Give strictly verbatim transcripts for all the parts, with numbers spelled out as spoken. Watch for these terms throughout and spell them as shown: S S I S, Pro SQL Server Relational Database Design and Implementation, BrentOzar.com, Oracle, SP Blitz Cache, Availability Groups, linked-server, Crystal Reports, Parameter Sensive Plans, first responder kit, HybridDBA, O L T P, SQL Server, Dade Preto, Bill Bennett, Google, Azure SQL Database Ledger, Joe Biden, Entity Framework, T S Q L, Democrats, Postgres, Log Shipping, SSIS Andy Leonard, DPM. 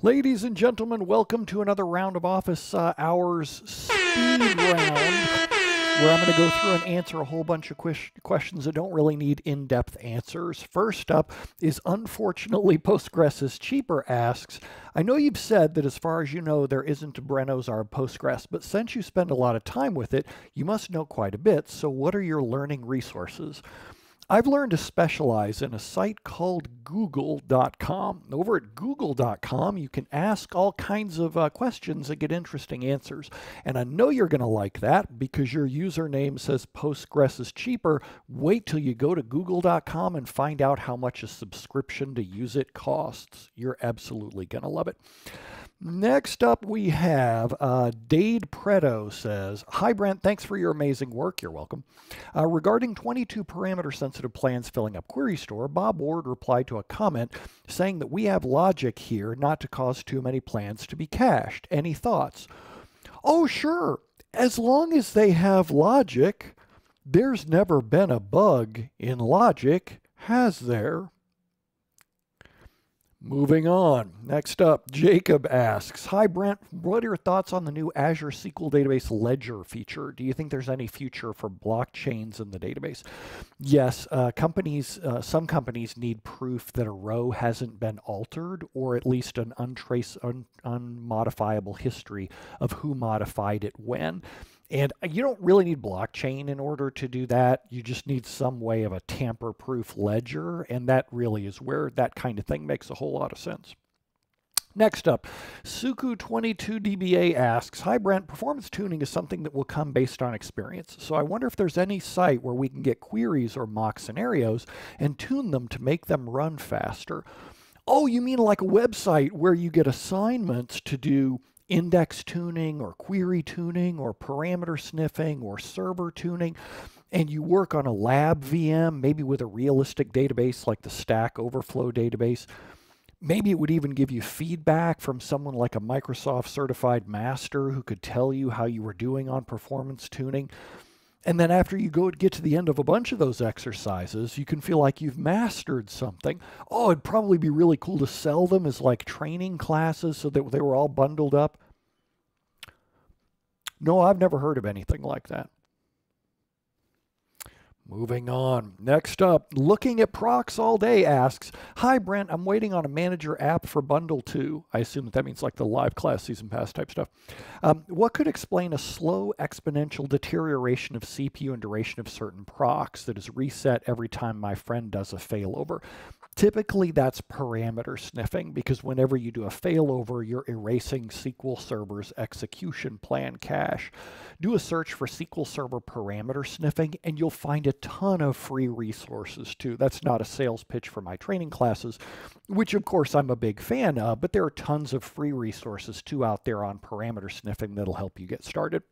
Ladies and gentlemen, welcome to another round of office uh, hours speed round, where I'm going to go through and answer a whole bunch of que questions that don't really need in-depth answers. First up is, unfortunately, Postgres is cheaper asks, I know you've said that as far as you know, there isn't a Brent Ozar Postgres, but since you spend a lot of time with it, you must know quite a bit. So what are your learning resources? I've learned to specialize in a site called google dot com. Over at google dot com, you can ask all kinds of uh, questions that get interesting answers. And I know you're going to like that because your username says Postgres is cheaper. Wait till you go to google dot com and find out how much a subscription to use it costs. You're absolutely going to love it. Next up we have uh, Dade Preto says, "Hi Brent, thanks for your amazing work." You're welcome. Uh, regarding twenty-two parameter sensitive plans filling up Query Store, Bob Ward replied to a comment saying that we have logic here not to cause too many plans to be cached. Any thoughts? Oh sure, as long as they have logic. There's never been a bug in logic, has there? Moving on. Next up, Jacob asks, "Hi Brent, what are your thoughts on the new Azure S Q L Database Ledger feature? Do you think there's any future for blockchains in the database?" Yes, uh, companies, uh, some companies need proof that a row hasn't been altered, or at least an untrace, un unmodifiable history of who modified it when. And you don't really need blockchain in order to do that. You just need some way of a tamper-proof ledger, and that really is where that kind of thing makes a whole lot of sense. Next up, Suku twenty-two D B A asks, "Hi Brent, performance tuning is something that will come based on experience. So I wonder if there's any site where we can get queries or mock scenarios and tune them to make them run faster." Oh, you mean like a website where you get assignments to do index tuning or query tuning or parameter sniffing or server tuning, and you work on a lab V M, maybe with a realistic database like the Stack Overflow database. Maybe it would even give you feedback from someone like a Microsoft certified master who could tell you how you were doing on performance tuning. And then after you go get to the end of a bunch of those exercises, you can feel like you've mastered something. Oh, it'd probably be really cool to sell them as like training classes so that they were all bundled up. No, I've never heard of anything like that. Moving on. Next up, Looking at Procs All Day asks, "Hi Brent, I'm waiting on a manager app for Bundle two. I assume that, that means like the live class season pass type stuff. Um, what could explain a slow exponential deterioration of C P U and duration of certain procs that is reset every time my friend does a failover? Typically that's parameter sniffing, because whenever you do a failover, you're erasing S Q L Server's execution plan cache. Do a search for S Q L Server parameter sniffing and you'll find a ton of free resources too." That's not a sales pitch for my training classes, which of course I'm a big fan of, but there are tons of free resources too out there on parameter sniffing that'll help you get started.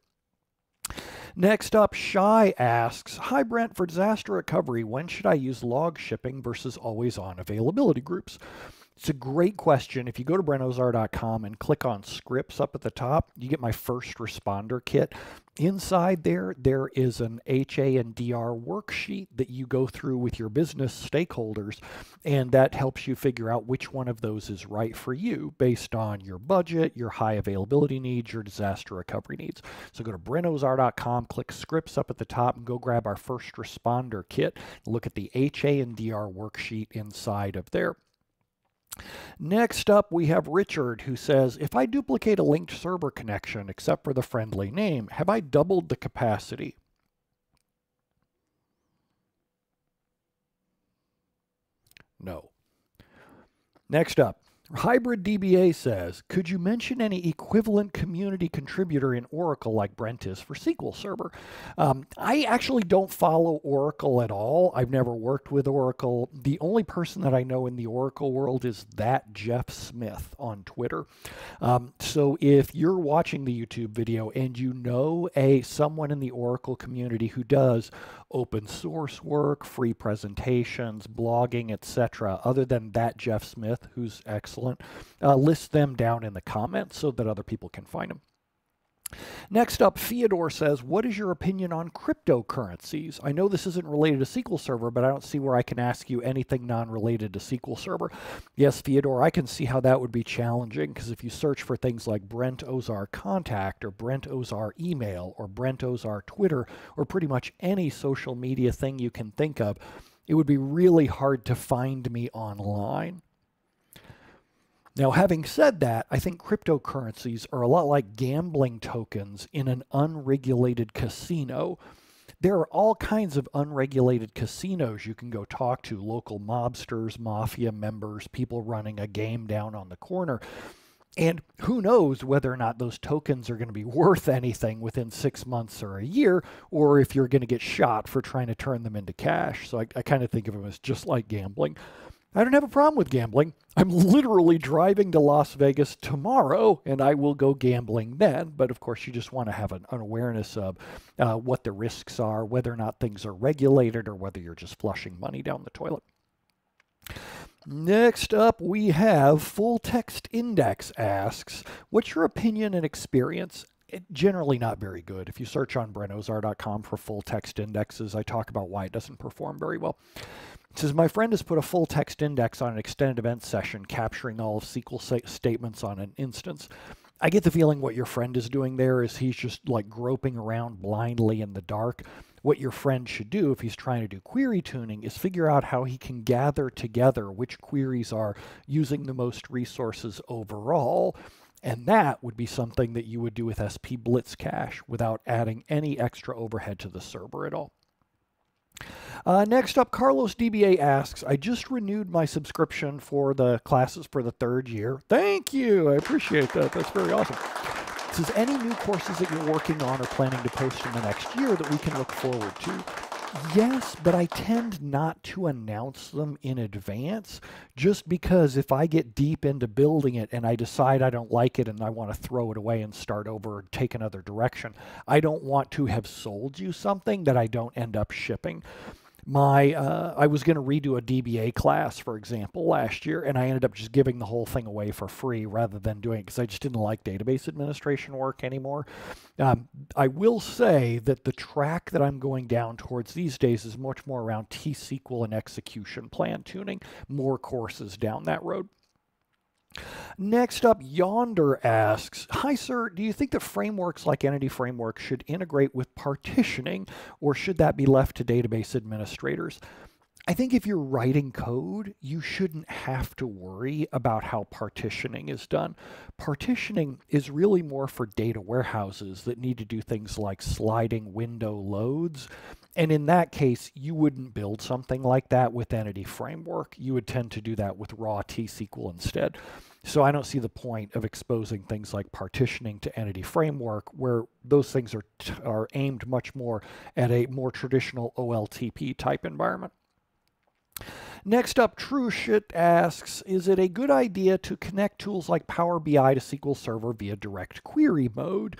Next up, Shai asks, "Hi Brent, for disaster recovery, when should I use log shipping versus always-on availability groups?" It's a great question. If you go to Brent Ozar dot com and click on scripts up at the top, you get my first responder kit. Inside there, there is an H A and D R worksheet that you go through with your business stakeholders, and that helps you figure out which one of those is right for you based on your budget, your high availability needs, your disaster recovery needs. So go to Brent Ozar dot com, click scripts up at the top, and go grab our first responder kit. Look at the H A and D R worksheet inside of there. Next up, we have Richard, who says, "If I duplicate a linked server connection, except for the friendly name, have I doubled the capacity?" No. Next up, Hybrid D B A says, "Could you mention any equivalent community contributor in Oracle like Brent is for S Q L Server?" Um, I actually don't follow Oracle at all. I've never worked with Oracle. The only person that I know in the Oracle world is ThatJeffSmith on Twitter. Um, so if you're watching the YouTube video and you know a someone in the Oracle community who does open source work, free presentations, blogging, et cetera, other than ThatJeffSmith, who's excellent, Uh, list them down in the comments so that other people can find them. Next up, Theodore says, what is your opinion on cryptocurrencies? I know this isn't related to S Q L Server, but I don't see where I can ask you anything non-related to S Q L Server. Yes, Theodore, I can see how that would be challenging, because if you search for things like Brent Ozar contact or Brent Ozar email or Brent Ozar Twitter or pretty much any social media thing you can think of, it would be really hard to find me online. Now, having said that, I think cryptocurrencies are a lot like gambling tokens in an unregulated casino. There are all kinds of unregulated casinos you can go talk to, local mobsters, mafia members, people running a game down on the corner. And who knows whether or not those tokens are going to be worth anything within six months or a year, or if you're going to get shot for trying to turn them into cash. So I, I kind of think of them as just like gambling. I don't have a problem with gambling. I'm literally driving to Las Vegas tomorrow, and I will go gambling then. But of course, you just want to have an, an awareness of uh, what the risks are, whether or not things are regulated, or whether you're just flushing money down the toilet. Next up, we have Full Text Index asks, what's your opinion and experience? It, generally not very good. If you search on Brent Ozar dot com for full text indexes, I talk about why it doesn't perform very well. It says, my friend has put a full text index on an extended event session, capturing all of S Q L statements on an instance. I get the feeling what your friend is doing there is he's just like groping around blindly in the dark. What your friend should do if he's trying to do query tuning is figure out how he can gather together which queries are using the most resources overall. And that would be something that you would do with S P Blitz Cache without adding any extra overhead to the server at all. Uh, next up, Carlos D B A asks, I just renewed my subscription for the classes for the third year. Thank you. I appreciate that. That's very awesome. It says, any new courses that you're working on or planning to post in the next year that we can look forward to? Yes, but I tend not to announce them in advance, just because if I get deep into building it and I decide I don't like it and I want to throw it away and start over and take another direction, I don't want to have sold you something that I don't end up shipping. My, uh, I was going to redo a D B A class, for example, last year, and I ended up just giving the whole thing away for free rather than doing it because I just didn't like database administration work anymore. Um, I will say that the track that I'm going down towards these days is much more around T S Q L and execution plan tuning, more courses down that road. Next up, Yonder asks, hi, sir, do you think that frameworks like Entity Framework should integrate with partitioning, or should that be left to database administrators? I think if you're writing code, you shouldn't have to worry about how partitioning is done. Partitioning is really more for data warehouses that need to do things like sliding window loads. And in that case, you wouldn't build something like that with Entity Framework. You would tend to do that with raw T S Q L instead. So I don't see the point of exposing things like partitioning to Entity Framework, where those things are, t are aimed much more at a more traditional O L T P type environment. Next up, TrueShit asks, is it a good idea to connect tools like Power B I to S Q L Server via direct query mode?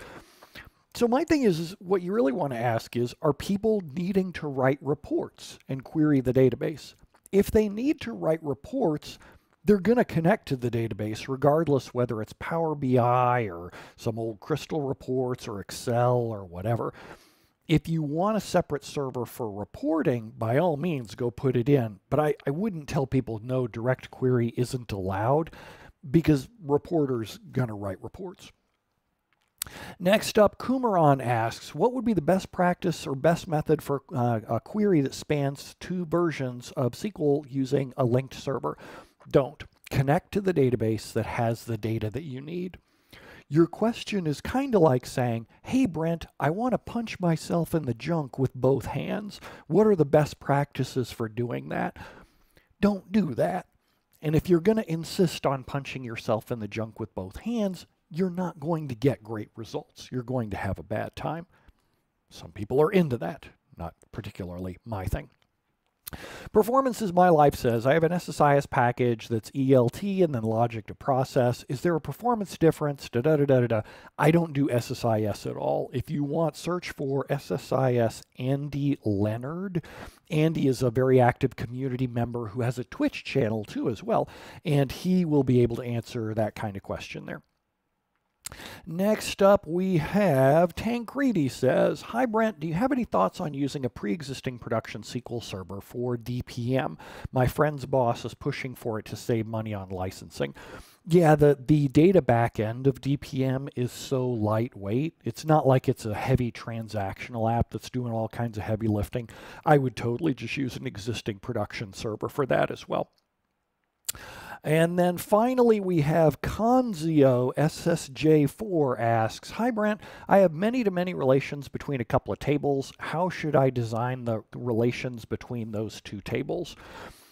So my thing is, is, what you really want to ask is, are people needing to write reports and query the database? If they need to write reports, they're going to connect to the database regardless whether it's Power B I or some old Crystal Reports or Excel or whatever. If you want a separate server for reporting, by all means, go put it in. But I, I wouldn't tell people no, direct query isn't allowed, because reporters gonna write reports. Next up, Kumaran asks, what would be the best practice or best method for uh, a query that spans two versions of S Q L using a linked server? Don't. Connect to the database that has the data that you need. Your question is kind of like saying, hey, Brent, I want to punch myself in the junk with both hands. What are the best practices for doing that? Don't do that. And if you're going to insist on punching yourself in the junk with both hands, you're not going to get great results. You're going to have a bad time. Some people are into that, not particularly my thing. Performance is my life says, I have an S S I S package that's E L T and then logic to process. Is there a performance difference? Da, da, da, da, da. I don't do S S I S at all. If you want, search for S S I S Andy Leonard. Andy is a very active community member who has a Twitch channel too as well, and he will be able to answer that kind of question there. Next up, we have Tancredi says, "Hi Brent, do you have any thoughts on using a pre-existing production S Q L Server for D P M? My friend's boss is pushing for it to save money on licensing." Yeah, the, the data backend of D P M is so lightweight. It's not like it's a heavy transactional app that's doing all kinds of heavy lifting. I would totally just use an existing production server for that as well. And then finally, we have Conzio S S J four asks, "Hi Brent, I have many-to-many relations between a couple of tables. How should I design the relations between those two tables?"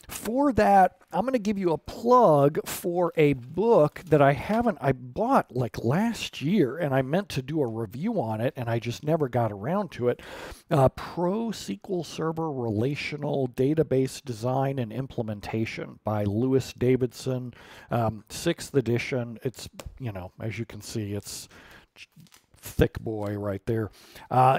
For that, I'm going to give you a plug for a book that I haven't, I bought like last year, and I meant to do a review on it, and I just never got around to it. Uh, Pro S Q L Server Relational Database Design and Implementation by Lewis Davidson, um, sixth edition. It's, you know, as you can see, it's thick boy right there. Uh,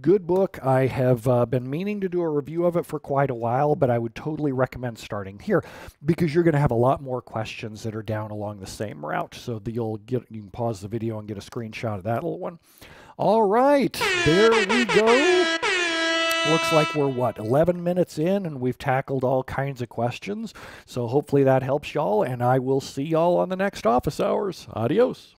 good book. I have uh, been meaning to do a review of it for quite a while, but I would totally recommend starting here because you're going to have a lot more questions that are down along the same route. So the, you'll get, you can pause the video and get a screenshot of that little one. All right, there we go. Looks like we're, what, eleven minutes in, and we've tackled all kinds of questions. So hopefully that helps y'all, and I will see y'all on the next office hours. Adios.